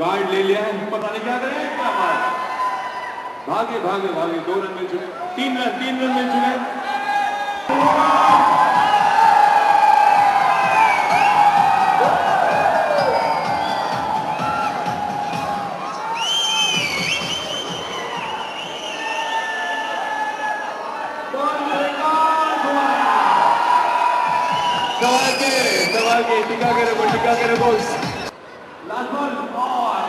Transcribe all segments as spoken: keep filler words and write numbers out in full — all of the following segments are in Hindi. गार्ड ले लिया है, पता नहीं क्या करें, क्या बात। भागे भागे भागे, दो रन मिल चुके, तीन रन तीन रन मिल चुके। टिका करे बोल, टिका करे बोल। Last ball ball.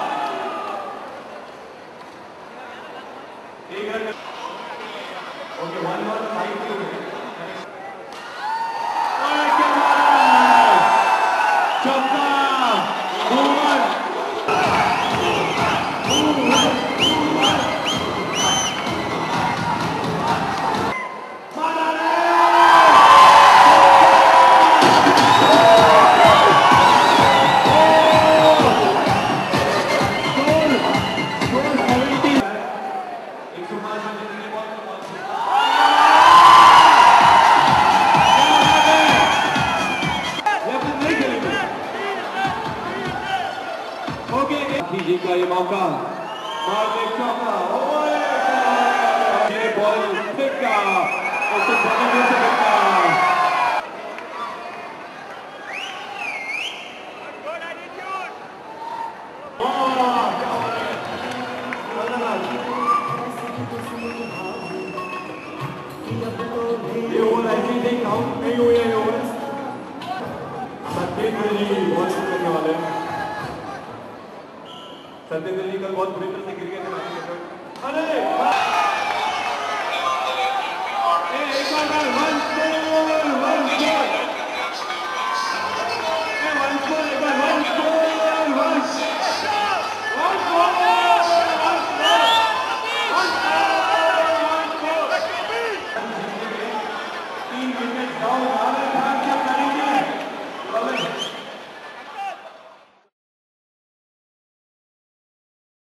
Okay one ball five two. चौथा ओवर। जी का ये मौका मारने का, ओए ये बॉल फिट का, उसको बल्ले से लगा। Good attitude. वाह क्या बात। ये ओवर एक्चुअली काउंट नहीं हुए हैं, ओवर सत्येंद्र जी बहुत करने वाले हैं। सत्येंद्र जी कल बहुत बुरी तरह से गिर गए थे।